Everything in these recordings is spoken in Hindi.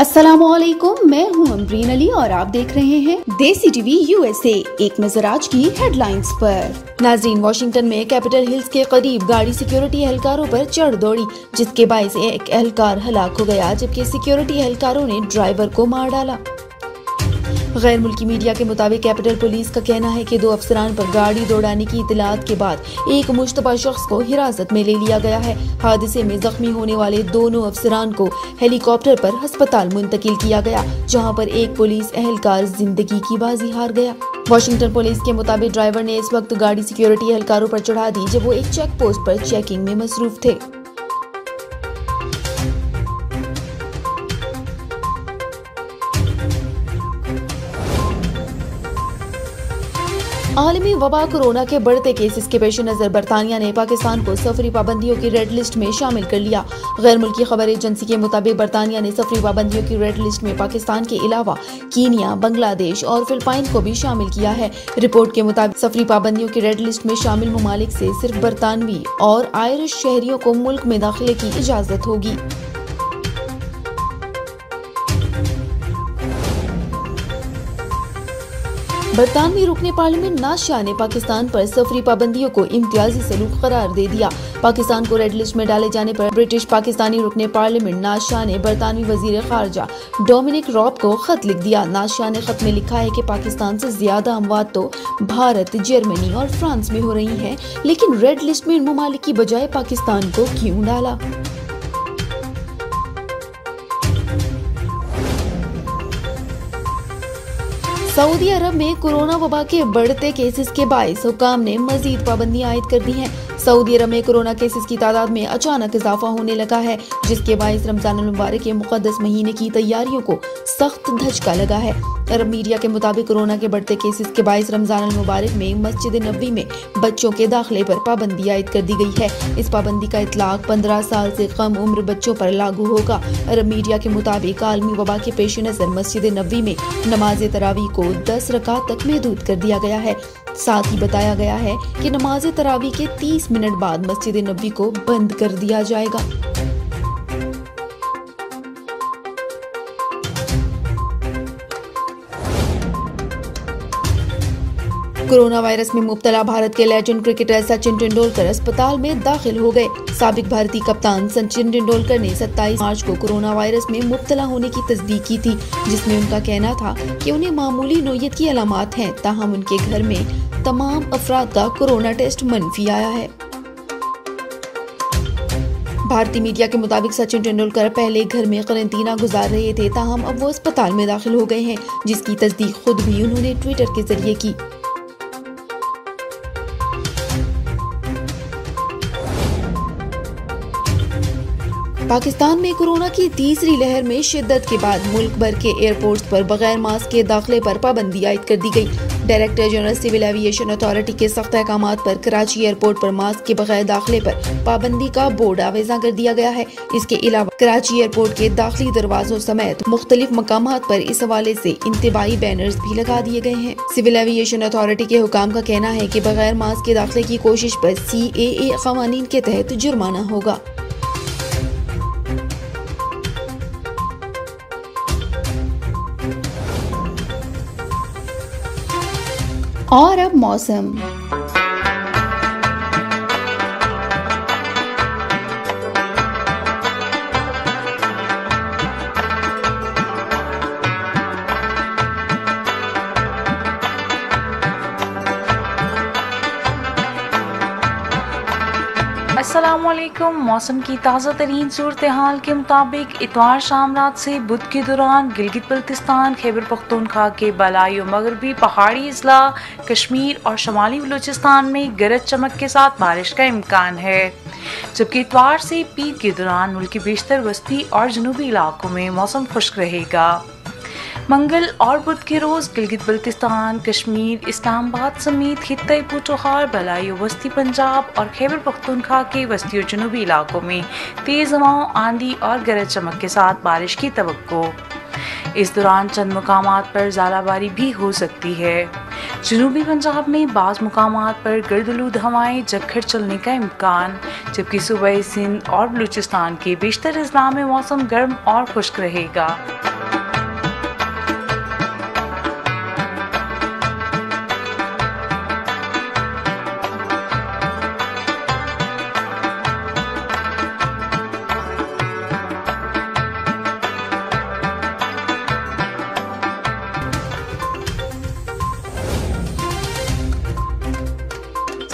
अस्सलामुअलैकुम, मैं हूं अमरीन अली और आप देख रहे हैं देसी टीवी USA। एक नजर आज की हेडलाइंस पर। नाजरीन, वॉशिंगटन में कैपिटल हिल्स के करीब गाड़ी सिक्योरिटी एहलकारों पर चढ़ दौड़ी, जिसके बायस एक एहलकार हलाक हो गया, जबकि सिक्योरिटी एहलकारों ने ड्राइवर को मार डाला। गैर मुल्की मीडिया के मुताबिक कैपिटल पुलिस का कहना है कि दो अफसरान पर गाड़ी दौड़ाने की इतलात के बाद एक मुश्तबा शख्स को हिरासत में ले लिया गया है। हादसे में जख्मी होने वाले दोनों अफसरान को हेलीकॉप्टर पर अस्पताल मुंतकिल किया गया, जहां पर एक पुलिस एहलकार जिंदगी की बाजी हार गया। वाशिंगटन पुलिस के मुताबिक ड्राइवर ने इस वक्त गाड़ी सिक्योरिटी एहलकारों पर चढ़ा दी जब वो एक चेक पोस्ट पर चेकिंग में मसरूफ थे। आलमी वबा कोरोना के बढ़ते केसेस के पेश नज़र बरतानिया ने पाकिस्तान को सफरी पाबंदियों की रेड लिस्ट में शामिल कर लिया। गैर मुल्की खबर एजेंसी के मुताबिक बरतानिया ने सफरी पाबंदियों की रेड लिस्ट में पाकिस्तान के अलावा कीनिया, बांग्लादेश और फिलिपाइन को भी शामिल किया है। रिपोर्ट के मुताबिक सफरी पाबंदियों की रेड लिस्ट में शामिल ममालिक से सिर्फ बरतानवी और आयरिश शहरियों को मुल्क में दाखिले की इजाज़त होगी। बरतानवी रुकने पार्लियामेंट नाज शाह ने पाकिस्तान पर सफरी पाबंदियों को इम्तियाजी सलूक करार दे दिया। पाकिस्तान को रेड लिस्ट में डाले जाने पर ब्रिटिश पाकिस्तानी रुकने पार्लियामेंट नाज शाह ने बरतानवी वजीर खारजा डोमिनिक रॉब को खत लिख दिया। नाज शाह ने खत में लिखा है कि पाकिस्तान से ज्यादा अमवात तो भारत, जर्मनी और फ्रांस में हो रही है, लेकिन रेड लिस्ट में इन ममालिक की बजाय पाकिस्तान को क्यों डाला। सऊदी अरब में कोरोना वबा के बढ़ते केसेस के बायस हुकाम ने मजीद पाबंदियां आयद कर दी हैं। सऊदी अरब में कोरोना केसेस की तादाद में अचानक इजाफा होने लगा है, जिसके बायस रमजान मुबारक के मुकद्दस महीने की तैयारियों को सख्त धचका लगा है। अरब मीडिया के मुताबिक कोरोना के बढ़ते केसेस के बायस रमजान मुबारक में मस्जिद नबी में बच्चों के दाखिले पर पाबंदी आयद कर दी गई है। इस पाबंदी का इतलाक 15 साल से कम उम्र बच्चों पर लागू होगा। अरब मीडिया के मुताबिक आलमी वबा के पेश नज़र मस्जिद नबी में नमाज तरावी को 10 रकात तक महदूद कर दिया गया है। साथ ही बताया गया है कि नमाज तरावी के 30 मिनट बाद मस्जिद नबी को बंद कर दिया जाएगा। कोरोना वायरस में मुब्तला भारत के लेजेंड क्रिकेटर सचिन तेंदुलकर अस्पताल में दाखिल हो गए। साबिक भारतीय कप्तान सचिन तेंदुलकर ने 27 मार्च को कोरोना वायरस में मुब्तला होने की तस्दीक की थी, जिसमें उनका कहना था कि उन्हें मामूली नोयत की अलामात हैं, ताहम उनके घर में तमाम अफराद का कोरोना टेस्ट मनफी आया है। भारतीय मीडिया के मुताबिक सचिन तेंदुलकर पहले घर में क्वारंटीना गुजार रहे थे, ताहम अब वो अस्पताल में दाखिल हो गए हैं, जिसकी तस्दीक खुद भी उन्होंने ट्विटर के जरिए की। पाकिस्तान में कोरोना की तीसरी लहर में शिद्दत के बाद मुल्क भर के एयरपोर्ट्स पर बगैर मास्क के दाखिले पर पाबंदी आयद कर दी गई। Director general civil aviation authority के सख्त अहकाम पर कराची एयरपोर्ट पर मास्क के बगैर दाखिले पर पाबंदी का बोर्ड आवेजा कर दिया गया है। इसके अलावा कराची एयरपोर्ट के दाखिली दरवाजों समेत मुख्तलिफ मकामात पर इस हवाले से इंतबाही बैनर्स भी लगा दिए गए हैं। सिविल एविएशन अथॉरिटी के हुकाम का कहना है कि बगैर मास्क के दाखिले की कोशिश पर CAA कवानीन के तहत जुर्माना होगा। और अब मौसम। अस्सलामुअलैकुम। मौसम की ताज़ा तरीन सूरत हाल के मुताबिक इतवार शाम रात से बुध के दौरान गिलगित बल्तिस्तान, खैबर पख्तूनख्वा के बलाई और मगरबी पहाड़ी इजला, कश्मीर और शमाली बलोचिस्तान में गरज चमक के साथ बारिश का इम्कान है, जबकि इतवार से पीर के दौरान मुल्क के बेशतर वस्ती और जनूबी इलाकों में मौसम खुश्क रहेगा। मंगल और बुध के रोज़ गिलगित बल्तिस्तान, कश्मीर, इस्लामाबाद समेत खित्ते पोठोहार, बलाई वस्ती पंजाब और खैबर पख्तूनख्वा के वस्ती और जनूबी इलाकों में तेज़ हवाओं, आंधी और गरज चमक के साथ बारिश की तवक्को। इस दौरान चंद मुकामात पर ज़ालाबारी भी हो सकती है। जनूबी पंजाब में बाज़ मुकामात पर गर्दलूद हवाएं, झक्खड़ चलने का इम्कान, जबकि सूबे सिंध और बलूचिस्तान के बेशतर अज़ला में मौसम गर्म और खुश्क रहेगा।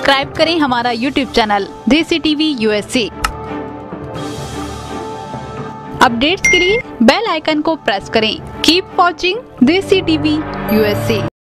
सब्सक्राइब करें हमारा YouTube channel Desi TV USA। Updates के लिए बेल आइकन को प्रेस करें। Keep watching Desi TV USA।